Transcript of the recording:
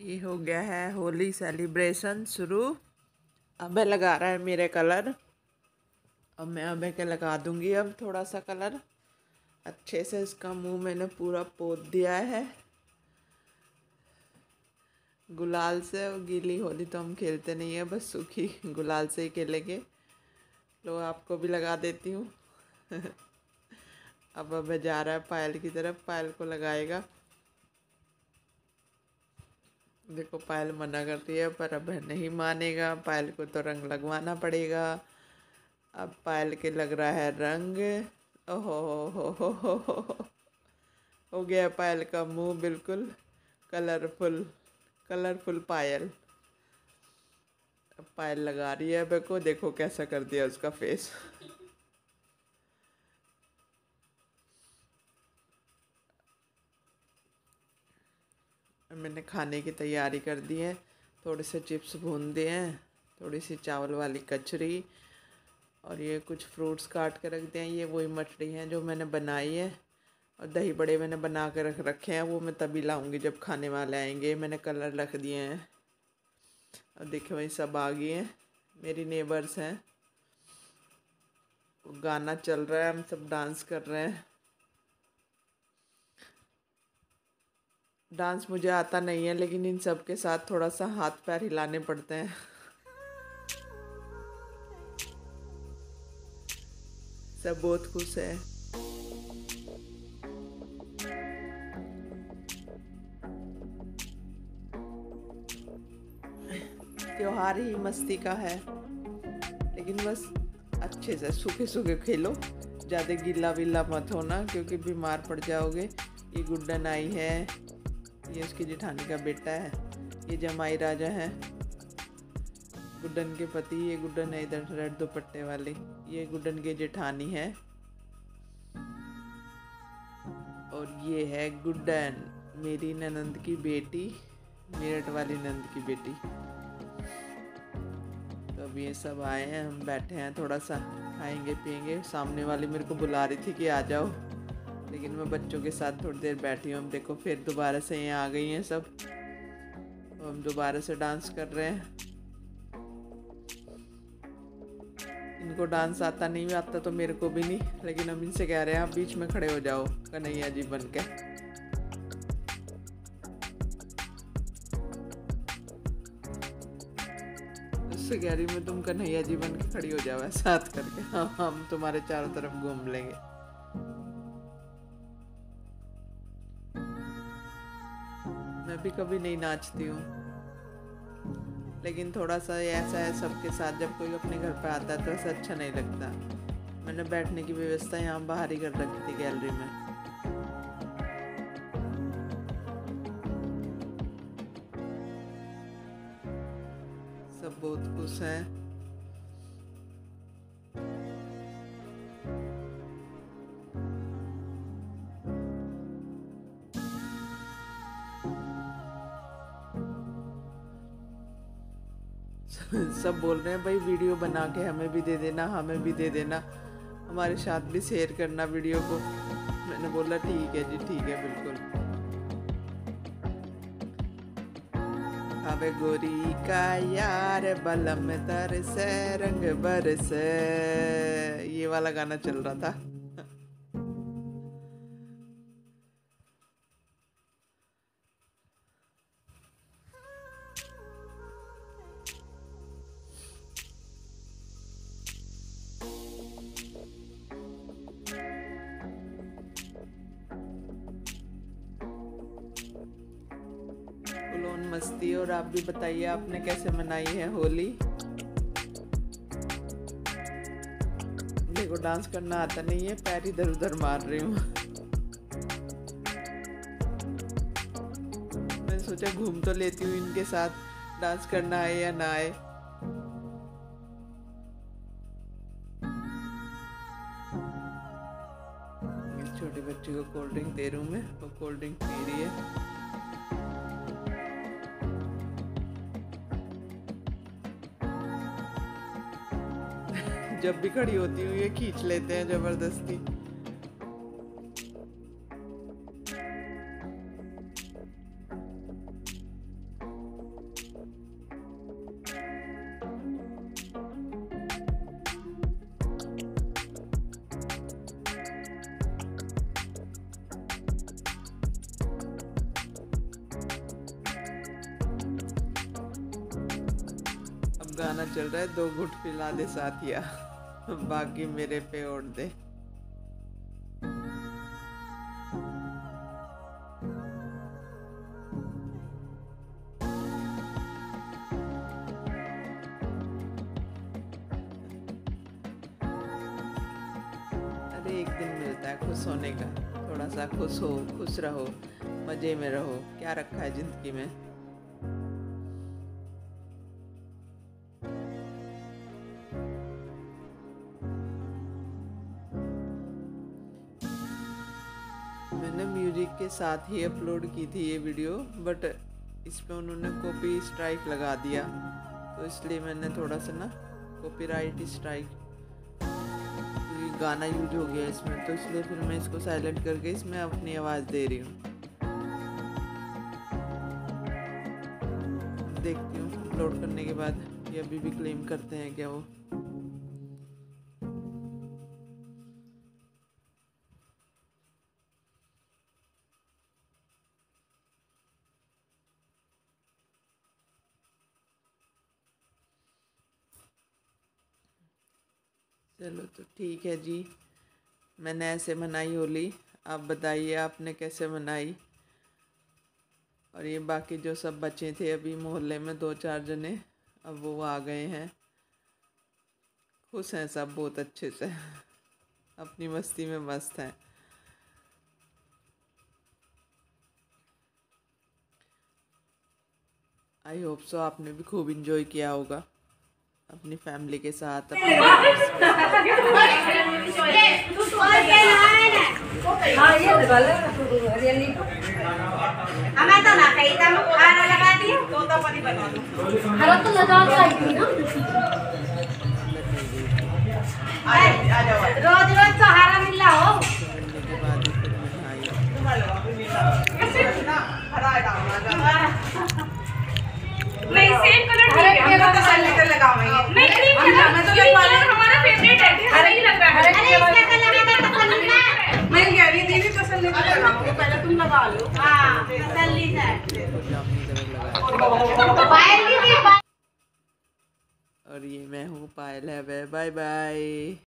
ये हो गया है होली सेलिब्रेशन शुरू। अबे लगा रहा है मेरे कलर, अब मैं अबे के लगा दूंगी। अब थोड़ा सा कलर अच्छे से इसका मुंह मैंने पूरा पोत दिया है गुलाल से। गीली होली तो हम खेलते नहीं है, बस सूखी गुलाल से ही खेलेंगे। लो आपको भी लगा देती हूँ। अब जा रहा है पायल की तरफ, पायल को लगाएगा। देखो पायल मना करती है पर अब नहीं मानेगा, पायल को तो रंग लगवाना पड़ेगा। अब पायल के लग रहा है रंग। ओहो हो, हो गया पायल का मुंह बिल्कुल कलरफुल कलरफुल पायल। अब पायल लगा रही है अबे को, देखो कैसा कर दिया उसका फेस। मैंने खाने की तैयारी कर दी है। थोड़े से चिप्स भून दिए हैं, थोड़ी सी चावल वाली कचरी, और ये कुछ फ्रूट्स काट के रख दिए हैं। ये वही मठरी हैं जो मैंने बनाई है, और दही बड़े मैंने बना के रख रखे हैं। वो मैं तभी लाऊंगी जब खाने वाले आएंगे। मैंने कलर रख दिए हैं। और देखे वही सब आ गए हैं, मेरी नेबर्स हैं। गाना चल रहा है, हम सब डांस कर रहे हैं। डांस मुझे आता नहीं है, लेकिन इन सब के साथ थोड़ा सा हाथ पैर हिलाने पड़ते हैं। सब बहुत खुश है। त्योहार ही मस्ती का है, लेकिन बस अच्छे से सूखे सूखे खेलो, ज़्यादा गीला वीला मत होना क्योंकि बीमार पड़ जाओगे। ये गुड्डन आई है, ये उसकी जेठानी का बेटा है, ये जमाई राजा है गुड्डन के पति। ये गुड्डन है इधर रेड दुपट्टे वाली, ये गुड्डन की जेठानी है। और ये है गुड्डन, मेरी ननंद की बेटी, मेरठ वाली ननंद की बेटी। तो अब ये सब आए हैं, हम बैठे हैं, थोड़ा सा खाएंगे पियेंगे। सामने वाली मेरे को बुला रही थी कि आ जाओ, लेकिन मैं बच्चों के साथ थोड़ी देर बैठी हूँ। हम देखो फिर दोबारा से यहाँ आ गई हैं सब, तो हम दोबारा से डांस कर रहे हैं। इनको डांस आता नहीं आता तो मेरे को भी नहीं, लेकिन हम इनसे कह रहे हैं आप बीच में खड़े हो जाओ कन्हैया जी बन के। उससे कह रही मैं तुम कन्हैया जी बन के खड़ी हो जाओ साथ करके, हम तुम्हारे चारों तरफ घूम लेंगे। भी कभी नहीं नाचती हूँ, लेकिन थोड़ा सा ऐसा है सबके साथ, जब कोई अपने घर पर आता है तो ऐसा अच्छा नहीं लगता। मैंने बैठने की व्यवस्था यहाँ बाहर ही कर रखी थी गैलरी में। सब बहुत खुश हैं। सब बोल रहे हैं भाई वीडियो बना के हमें भी दे देना, हमें भी दे देना, हमारे साथ भी शेयर करना वीडियो को। मैंने बोला ठीक है जी, ठीक है बिल्कुल। अबे गोरी का यार बलम तरसे रंग बरसे, ये वाला गाना चल रहा था। मस्ती। और आप भी बताइए आपने कैसे मनाई है होली। देखो डांस करना आता नहीं है, पैर इधर उधर मार रही हूँ। मैं सोचा घूम तो लेती हूँ इनके साथ, डांस करना आए या ना आए। छोटे बच्चे को कोल्ड ड्रिंक दे रही हूँ मैं, वो कोल्ड ड्रिंक पी रही है। जब भी खड़ी होती हूँ ये खींच लेते हैं जबरदस्ती। गाना चल रहा है, दो घुट पिला दे साथिया बाकी मेरे पे ओढ़ दे। अरे एक दिन मिलता है खुश होने का, थोड़ा सा खुश हो, खुश रहो, मजे में रहो, क्या रखा है जिंदगी में। मैंने म्यूजिक के साथ ही अपलोड की थी ये वीडियो, बट इस पर उन्होंने कॉपी स्ट्राइक लगा दिया, तो इसलिए मैंने थोड़ा सा ना कॉपीराइट स्ट्राइक गाना यूज हो गया इसमें, तो इसलिए फिर मैं इसको साइलेंट करके इसमें अपनी आवाज़ दे रही हूँ। देखती हूँ अपलोड करने के बाद ये अभी भी क्लेम करते हैं क्या वो। चलो तो ठीक है जी, मैंने ऐसे मनाई होली, आप बताइए आपने कैसे मनाई। और ये बाकी जो सब बचे थे अभी मोहल्ले में दो चार जने, अब वो आ गए हैं, खुश हैं सब बहुत अच्छे से, अपनी मस्ती में मस्त हैं। आई होप सो आपने भी खूब एंजॉय किया होगा अपनी फैमिली के साथ। और ये मैं हूँ पायल है, बाय बाय।